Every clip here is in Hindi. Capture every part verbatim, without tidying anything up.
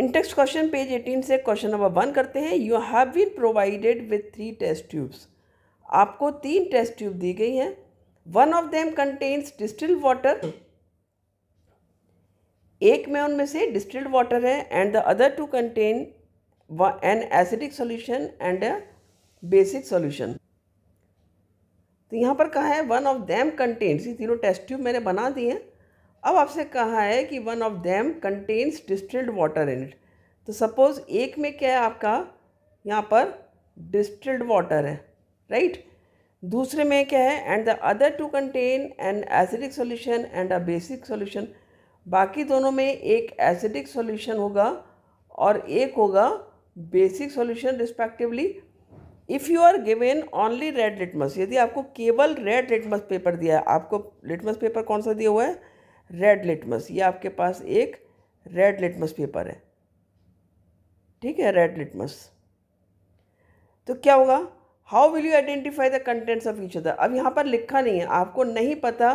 इंटेक्स्ट क्वेश्चन पेज एटीन से क्वेश्चन नंबर वन करते हैं। You have been provided with three test tubes. आपको तीन टेस्ट ट्यूब दी गई हैं। One of them contains distilled water, एक में उनमें से डिस्टिल्ड वाटर है। And the other two contain an acidic solution and a basic solution. तो यहाँ पर कहा है वन ऑफ देम कंटेन्स, ये तीनों टेस्ट ट्यूब मैंने बना दिए हैं। अब आपसे कहा है कि one of them contains distilled water in it. तो सपोज एक में क्या है आपका, यहाँ पर डिस्टिल्ड वाटर है, राइट right? दूसरे में क्या है, and the other two contain an acidic solution and a basic solution. बाकी दोनों में एक एसिडिक सॉल्यूशन होगा और एक होगा basic solution respectively. If you are given only red litmus, यदि आपको केवल रेड लिटमस पेपर दिया है, आपको लिटमस पेपर कौन सा दिया हुआ है, रेड लिटमस, ये आपके पास एक रेड लिटमस पेपर है, ठीक है, रेड लिटमस। तो क्या होगा, how will you identify the contents of each other. अब यहाँ पर लिखा नहीं है, आपको नहीं पता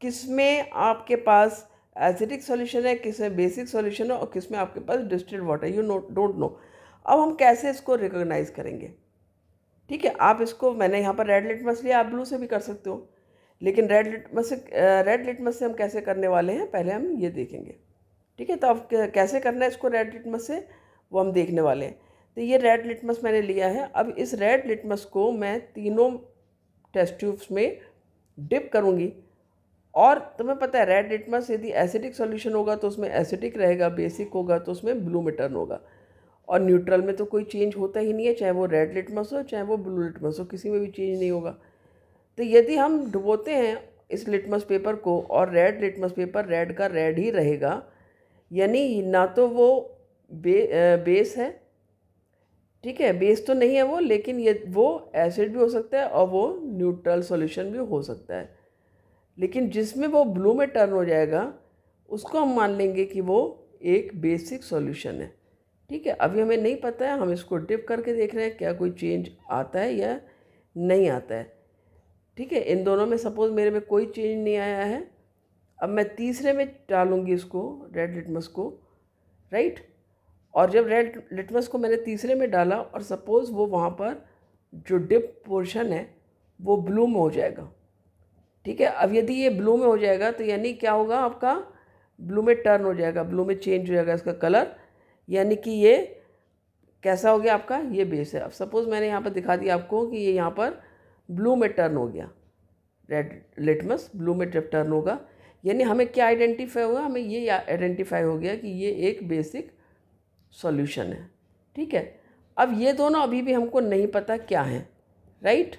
किस में आपके पास एसिडिक सॉल्यूशन है, किस में बेसिक सॉल्यूशन है और किस में आपके पास distilled water, you know don't know. अब हम कैसे इसको रिकॉग्नाइज करेंगे, ठीक है। आप इसको, मैंने यहाँ पर रेड लिटमस लिया, आप ब्लू से भी कर सकते हो, लेकिन रेड लिटमस रेड लिटमस से हम कैसे करने वाले हैं पहले हम ये देखेंगे, ठीक है। तो अब कैसे करना है इसको रेड लिटमस से, वो हम देखने वाले हैं। तो ये रेड लिटमस मैंने लिया है। अब इस रेड लिटमस को मैं तीनों टेस्ट ट्यूब्स में डिप करूँगी। और तुम्हें पता है रेड लिटमस यदि एसिडिक सॉल्यूशन होगा तो उसमें एसिडिक रहेगा, बेसिक होगा तो उसमें ब्लू में टर्न होगा, और न्यूट्रल में तो कोई चेंज होता ही नहीं है, चाहे वो रेड लिटमस हो चाहे वो ब्लू लिटमस हो, किसी में भी चेंज नहीं होगा। तो यदि हम डुबोते हैं इस लिटमस पेपर को और रेड लिटमस पेपर रेड का रेड ही रहेगा, यानी ना तो वो बे, बेस है, ठीक है, बेस तो नहीं है वो, लेकिन ये वो एसिड भी हो सकता है और वो न्यूट्रल सॉल्यूशन भी हो सकता है। लेकिन जिसमें वो ब्लू में टर्न हो जाएगा उसको हम मान लेंगे कि वो एक बेसिक सॉल्यूशन है, ठीक है। अभी हमें नहीं पता है, हम इसको डिप करके देख रहे हैं क्या कोई चेंज आता है या नहीं आता है, ठीक है। इन दोनों में सपोज मेरे में कोई चेंज नहीं आया है। अब मैं तीसरे में डालूंगी इसको, रेड लिटमस को, राइट। और जब रेड लिटमस को मैंने तीसरे में डाला और सपोज़ वो वहाँ पर जो डिप पोर्शन है वो ब्लू में हो जाएगा, ठीक है। अब यदि ये ब्लू में हो जाएगा तो यानी क्या होगा, आपका ब्लू में टर्न हो जाएगा, ब्लू में चेंज हो जाएगा इसका कलर, यानी कि ये कैसा हो गया आपका, ये बेस है। अब सपोज़ मैंने यहाँ पर दिखा दिया आपको कि ये यहाँ पर ब्लू में टर्न हो गया, रेड लिटमस ब्लू में जब टर्न होगा यानी हमें क्या आइडेंटिफाई हुआ, हमें ये आइडेंटिफाई हो गया कि ये एक बेसिक सॉल्यूशन है, ठीक है। अब ये दोनों अभी भी हमको नहीं पता क्या है, राइट।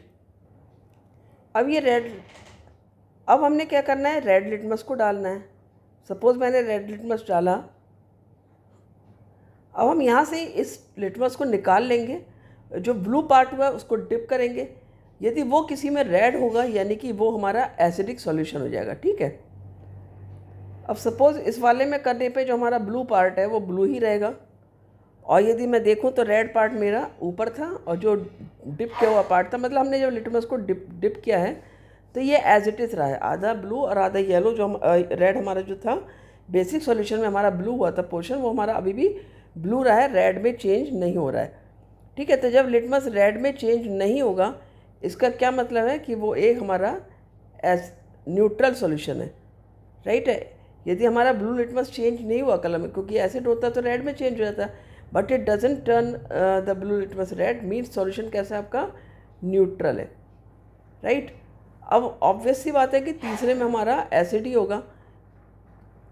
अब ये रेड, अब हमने क्या करना है, रेड लिटमस को डालना है। सपोज़ मैंने रेड लिटमस डाला, अब हम यहाँ से इस लिटमस को निकाल लेंगे, जो ब्लू पार्ट हुआ उसको डिप करेंगे। यदि वो किसी में रेड होगा यानी कि वो हमारा एसिडिक सॉल्यूशन हो जाएगा, ठीक है। अब सपोज़ इस वाले में करने पे जो हमारा ब्लू पार्ट है वो ब्लू ही रहेगा, और यदि मैं देखूं तो रेड पार्ट मेरा ऊपर था और जो डिप किया हुआ पार्ट था, मतलब हमने जब लिटमस को डिप डिप किया है तो ये एज इट इज़ रहा है, आधा ब्लू और आधा येलो। जो हम रेड हमारा जो था बेसिक सॉल्यूशन में हमारा ब्लू हुआ था पोर्शन, वो हमारा अभी भी ब्लू रहा है, रेड में चेंज नहीं हो रहा है, ठीक है। तो जब लिटमस रेड में चेंज नहीं होगा इसका क्या मतलब है कि वो एक हमारा एस न्यूट्रल सॉल्यूशन है, राइट है। यदि हमारा ब्लू लिटमस चेंज नहीं हुआ कलर में, क्योंकि एसिड होता तो रेड में चेंज हो जाता, but it doesn't turn the blue litmus red, means solution कैसा है आपका, न्यूट्रल है, राइट। अब ऑब्वियस सी बात है कि तीसरे में हमारा एसिड ही होगा,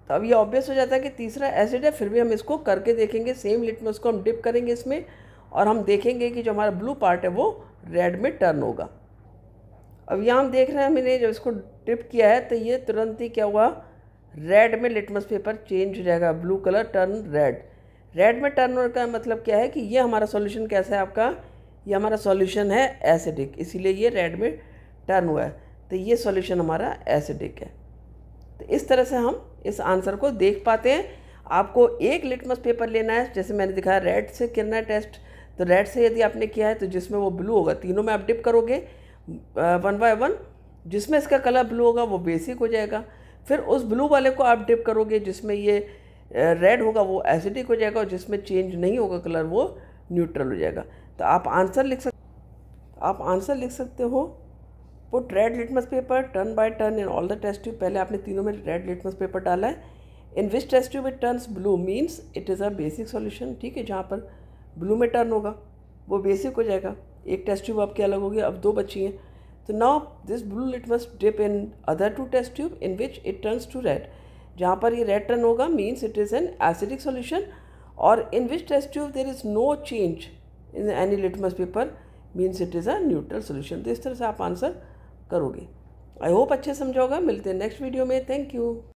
तो अब ये ऑब्वियस हो जाता है कि तीसरा एसिड है। फिर भी हम इसको करके देखेंगे, सेम लिटमस को हम डिप करेंगे इसमें और हम देखेंगे कि जो हमारा ब्लू पार्ट है वो रेड में टर्न होगा। अब यहाँ हम देख रहे हैं, मैंने जब इसको डिप किया है तो ये तुरंत ही क्या हुआ, रेड में लिटमस पेपर चेंज हो जाएगा, blue colour turn red. Red में टर्न होने का मतलब क्या है कि ये हमारा सॉल्यूशन कैसा है आपका, ये हमारा सॉल्यूशन है एसिडिक, इसीलिए ये रेड में टर्न हुआ है, तो ये सॉल्यूशन हमारा एसिडिक है। तो इस तरह से हम इस आंसर को देख पाते हैं। आपको एक लिटमस पेपर लेना है, जैसे मैंने दिखाया रेड से करना है टेस्ट, तो रेड से यदि आपने किया है तो जिसमें वो ब्लू होगा, तीनों में आप डिप करोगे वन बाय वन, जिसमें इसका कलर ब्लू होगा वो बेसिक हो जाएगा। फिर उस ब्लू वाले को आप डिप करोगे जिसमें ये रेड होगा वो एसिडिक हो जाएगा, और जिसमें चेंज नहीं होगा कलर वो न्यूट्रल हो जाएगा। तो आप आंसर लिख सकते आप आंसर लिख सकते हो put red litmus paper turn by turn in all the test tube. पहले आपने तीनों में रेड लिटमस पेपर डाला है। In which test tube it turns blue means it is a basic solution. ठीक है, जहाँ पर ब्लू में टर्न होगा वो बेसिक हो जाएगा। एक टेस्ट ट्यूब आपकी अलग होगी, अब दो बची हैं। तो now this blue litmus dip in other two test tube in which it turns to red. जहाँ पर ये रेड टर्न होगा means it is an acidic solution. और in which test tube there is no change in any litmus paper means it is a neutral solution. तो इस तरह से आप आंसर करोगे। आई होप अच्छे समझोगा। मिलते हैं नेक्स्ट वीडियो में। Thank you.